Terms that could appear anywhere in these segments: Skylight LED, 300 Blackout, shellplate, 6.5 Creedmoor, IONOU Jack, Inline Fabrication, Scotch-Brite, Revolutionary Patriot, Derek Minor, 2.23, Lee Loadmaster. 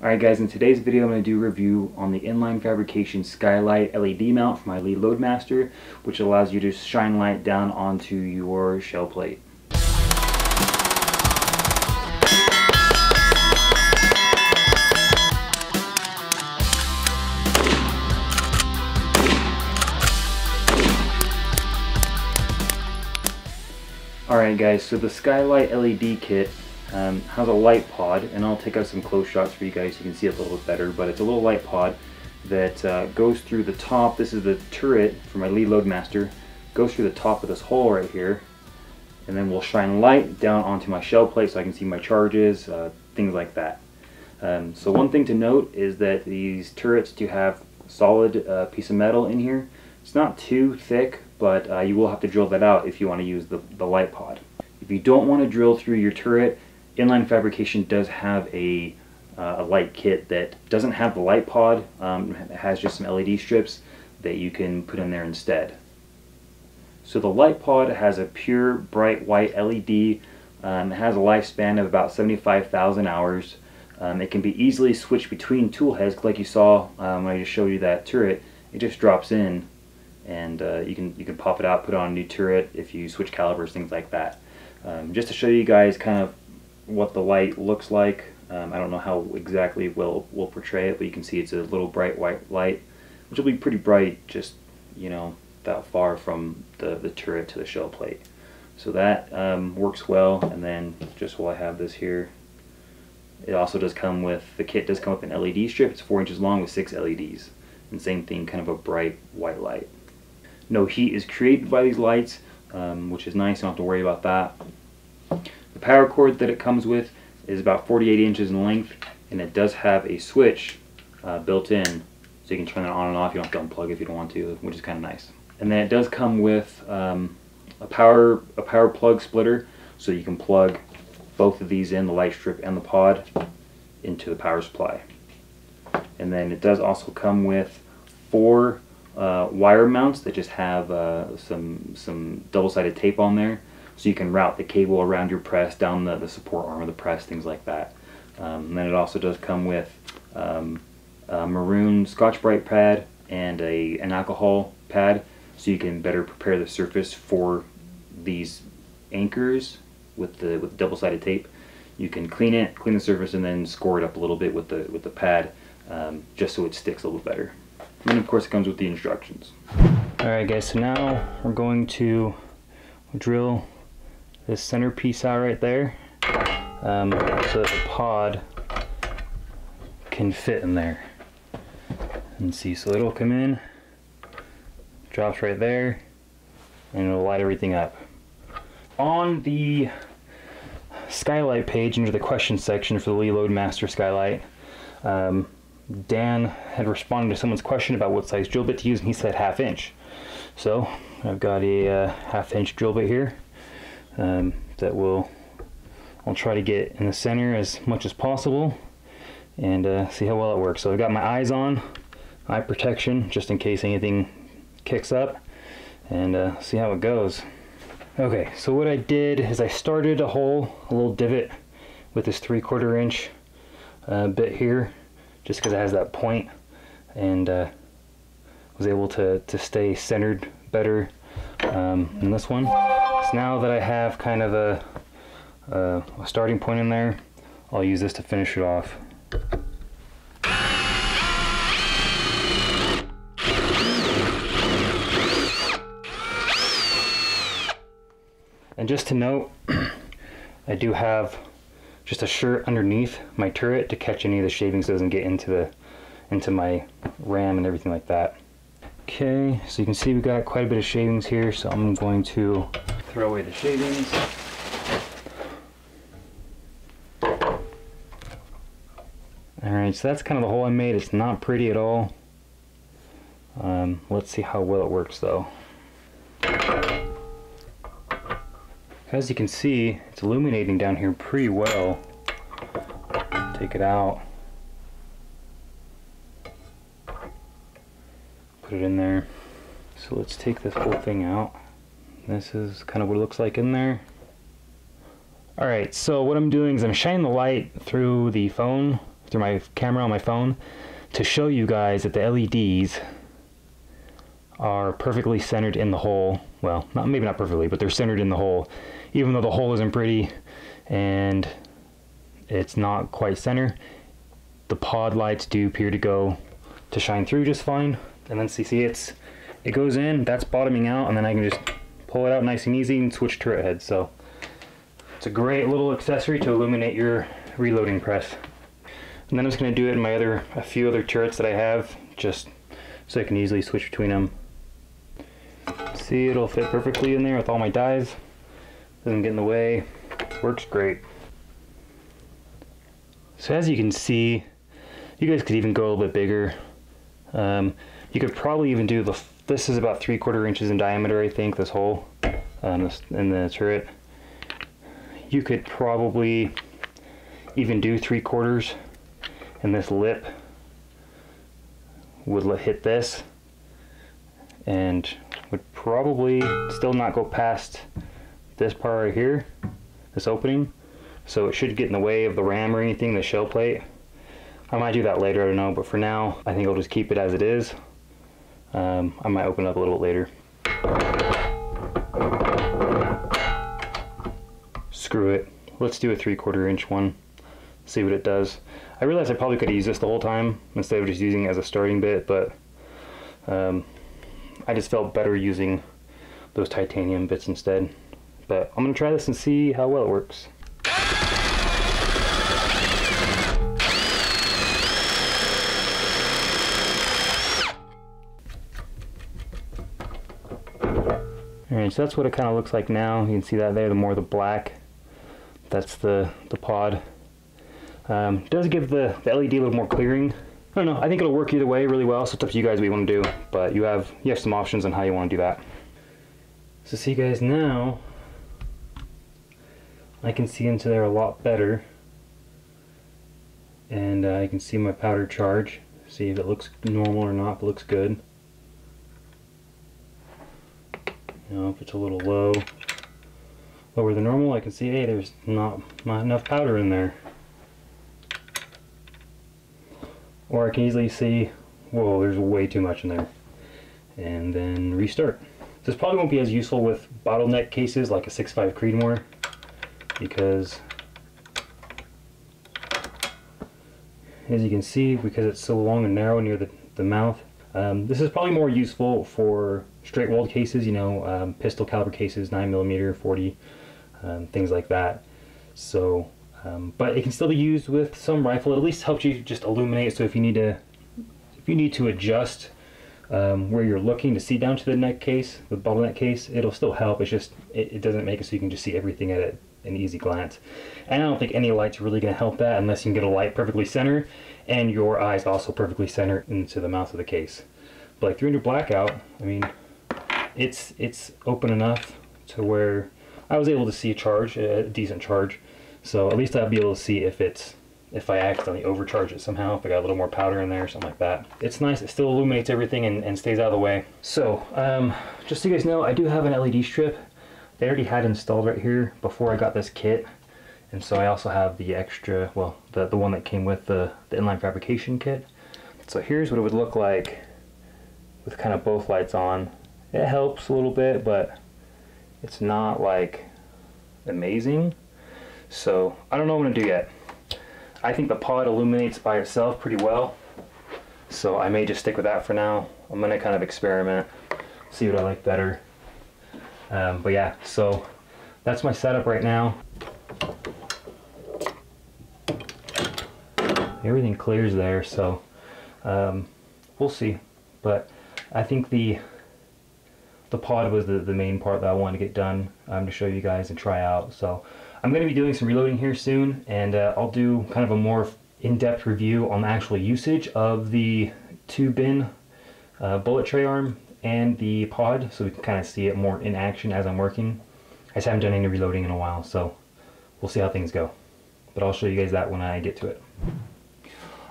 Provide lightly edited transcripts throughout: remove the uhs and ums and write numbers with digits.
Alright guys, in today's video I'm going to do a review on the Inline Fabrication Skylight LED mount from my Lee Loadmaster, which allows you to shine light down onto your shell plate. Alright guys, so the Skylight LED kit has a light pod, and I'll take out some close shots for you guys so you can see it a little bit better, but it's a little light pod that goes through the top. This is the turret for my Lee Loadmaster, goes through the top of this hole right here, and then we'll shine light down onto my shell plate so I can see my charges, things like that. So one thing to note is that these turrets do have solid piece of metal in here. It's not too thick, but you will have to drill that out if you want to use the light pod. If you don't want to drill through your turret, Inline Fabrication does have a light kit that doesn't have the light pod. It has just some LED strips that you can put in there instead. So the light pod has a pure bright white LED. It has a lifespan of about 75,000 hours. It can be easily switched between tool heads, like you saw when I just showed you that turret. It just drops in, and you can pop it out, put on a new turret if you switch calibers, things like that. Just to show you guys kind of what the light looks like. I don't know how exactly we'll portray it, but you can see it's a little bright white light, which will be pretty bright, just, you know, that far from the turret to the shell plate. So that works well. And then just while I have this here, it also does come with, the kit does come with an LED strip. It's 4 inches long with 6 LEDs, and same thing, kind of a bright white light. No heat is created by these lights, which is nice. You don't have to worry about that. The power cord that it comes with is about 48 inches in length, and it does have a switch built in, so you can turn it on and off. You don't have to unplug if you don't want to, which is kind of nice. And then it does come with a power plug splitter, so you can plug both of these in, the light strip and the pod, into the power supply. And then it does also come with 4 wire mounts that just have some double-sided tape on there, so you can route the cable around your press, down the support arm of the press, things like that. And then it also does come with a maroon Scotch-Brite pad and an alcohol pad, so you can better prepare the surface for these anchors with the double-sided tape. You can clean the surface, and then score it up a little bit with the pad, just so it sticks a little better. And then of course it comes with the instructions. Alright guys, so now we're going to drill this center piece out right there, so that the pod can fit in there. And see, so it'll come in, drops right there, and it'll light everything up. On the Skylight page, under the question section for the Lee Loadmaster Skylight, Dan had responded to someone's question about what size drill bit to use, and he said 1/2 inch. So I've got a 1/2 inch drill bit here. That I'll try to get in the center as much as possible, and see how well it works. So I've got my eyes on, eye protection, just in case anything kicks up, and see how it goes. Okay, so what I did is I started a hole, a little divot, with this 3/4 inch bit here, just because it has that point, and was able to stay centered better in this one. So now that I have kind of a starting point in there, I'll use this to finish it off. And just to note, I do have just a shirt underneath my turret to catch any of the shavings so it doesn't get into my ram and everything like that. Okay, so you can see we've got quite a bit of shavings here, so I'm going to throw away the shavings. Alright, so that's kind of the hole I made. It's not pretty at all. Let's see how well it works though. As you can see, it's illuminating down here pretty well. Take it out. Put it in there. So let's take this whole thing out. This is kind of what it looks like in there. Alright, so what I'm doing is I'm shining the light through the phone through my camera on my phone to show you guys that the LEDs are perfectly centered in the hole. Well, not, maybe not perfectly, but they're centered in the hole, even though the hole isn't pretty and it's not quite center. The pod lights do appear to go to shine through just fine. And then see, it goes in, that's bottoming out, and then I can just pull it out nice and easy and switch turret heads. So it's a great little accessory to illuminate your reloading press. And then I'm just going to do it in my a few other turrets that I have, just so I can easily switch between them. See, it'll fit perfectly in there with all my dies. Doesn't get in the way. Works great. So as you can see, you guys could even go a little bit bigger. You could probably even do the, this is about 3/4 inches in diameter, I think, this hole in the turret. You could probably even do 3/4, and this lip would hit this and would probably still not go past this part right here, this opening. So it should get in the way of the ram or anything, the shell plate. I might do that later, I don't know, but for now, I think I'll just keep it as it is. I might open it up a little bit later. Screw it. Let's do a 3/4 inch one, see what it does. I realized I probably could have used this the whole time instead of just using it as a starting bit, but I just felt better using those titanium bits instead. But I'm gonna try this and see how well it works. Alright, so that's what it kind of looks like now. You can see that there, the more the black. That's the pod. It does give the LED a little more clearing. I don't know, I think it'll work either way really well, so it's up to you guys what you want to do. But you have some options on how you want to do that. So see guys, now I can see into there a lot better. And I can see my powder charge. See if it looks normal or not, if it looks good. Now if it's a little lower than normal, I can see, hey, there's not enough powder in there. Or I can easily see, whoa, there's way too much in there. And then restart. This probably won't be as useful with bottleneck cases like a 6.5 Creedmoor, because as you can see, because it's so long and narrow near the mouth, this is probably more useful for straight walled cases, you know, pistol caliber cases, 9mm, 40, things like that. So, but it can still be used with some rifle. It at least helps you just illuminate. So if you need to adjust where you're looking to see down to the neck case, the bottleneck case, it'll still help. It's just it doesn't make it so you can just see everything at an easy glance. And I don't think any light's really going to help that unless you can get a light perfectly centered and your eyes also perfectly centered into the mouth of the case. But like 300 Blackout, I mean, it's open enough to where I was able to see a charge, a decent charge. So at least I'll be able to see if I accidentally overcharge it somehow, if I got a little more powder in there or something like that. It's nice, it still illuminates everything and stays out of the way. So, just so you guys know, I do have an LED strip. They already had installed right here before I got this kit. And so I also have the extra, well, the one that came with the Inline Fabrication kit. So here's what it would look like with kind of both lights on. It helps a little bit, but it's not like amazing. So I don't know what I'm gonna do yet. I think the pod illuminates by itself pretty well, so I may just stick with that for now. I'm gonna kind of experiment, see what I like better. But yeah, so that's my setup right now. Everything clears there, so we'll see. But I think the pod was the main part that I wanted to get done to show you guys and try out. So I'm going to be doing some reloading here soon, and I'll do kind of a more in-depth review on the actual usage of the 2-bin bullet tray arm and the pod, so we can kind of see it more in action as I'm working. I just haven't done any reloading in a while, so we'll see how things go. But I'll show you guys that when I get to it.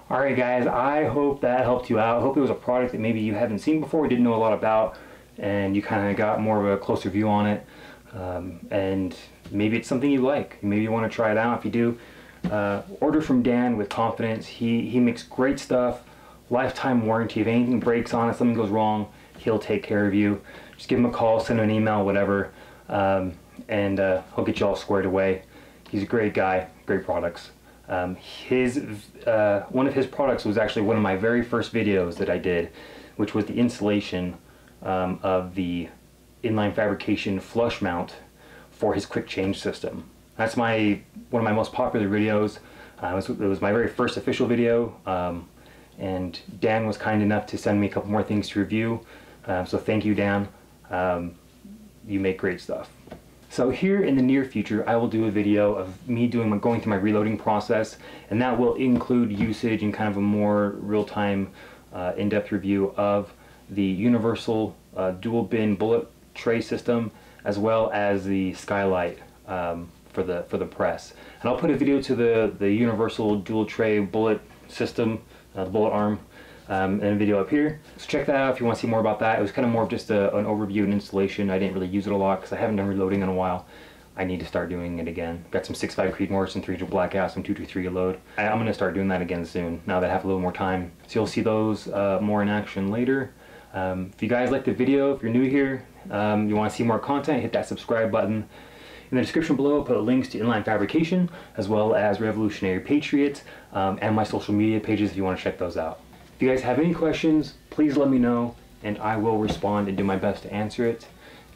Alright guys, I hope that helped you out. I hope it was a product that maybe you haven't seen before, didn't know a lot about, and you kind of got more of a closer view on it. And maybe it's something you like. Maybe you want to try it out. If you do, Order from Dan with confidence. He makes great stuff. Lifetime warranty. If anything breaks on it, something goes wrong, he'll take care of you. Just give him a call, send him an email, whatever, and he'll get you all squared away. He's a great guy, great products. One of his products was actually one of my very first videos that I did, which was the installation of the Inline Fabrication flush mount for his quick change system. That's one of my most popular videos. It was my very first official video, and Dan was kind enough to send me a couple more things to review. So thank you, Dan. You make great stuff. So here in the near future, I will do a video of me going through my reloading process, and that will include usage and kind of a more real-time, in-depth review of the universal dual bin bullet tray system, as well as the Skylight for the press. And I'll put a video to the universal dual tray bullet system, the bullet arm, and a video up here. So check that out if you want to see more about that. It was kind of more of just an overview and installation. I didn't really use it a lot because I haven't done reloading in a while. I need to start doing it again. Got some 6.5 Creedmoor, some 300 Blackout, some 2.23 load. I'm going to start doing that again soon, now that I have a little more time. So you'll see those more in action later. If you guys like the video, if you're new here, you want to see more content, hit that subscribe button. In the description below, I'll put links to Inline Fabrication, as well as Revolutionary Patriot, and my social media pages if you want to check those out. If you guys have any questions, please let me know, and I will respond and do my best to answer it.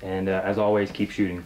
And as always, keep shooting.